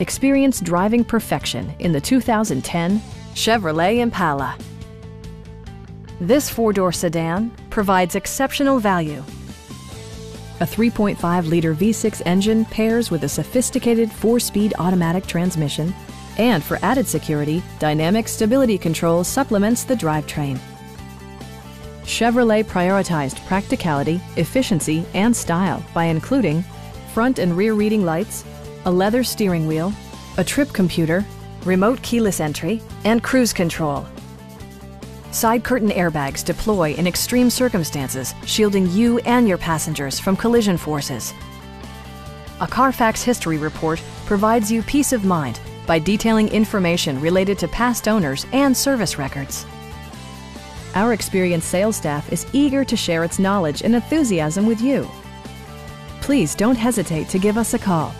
Experience driving perfection in the 2010 Chevrolet Impala. This four-door sedan provides exceptional value. A 3.5-liter V6 engine pairs with a sophisticated 4-speed automatic transmission, and for added security, dynamic stability control supplements the drivetrain. Chevrolet prioritized practicality, efficiency, and style by including front and rear reading lights, a leather steering wheel, a trip computer, remote keyless entry, and cruise control. Side curtain airbags deploy in extreme circumstances, shielding you and your passengers from collision forces. A Carfax history report provides you peace of mind by detailing information related to past owners and service records. Our experienced sales staff is eager to share its knowledge and enthusiasm with you. Please don't hesitate to give us a call.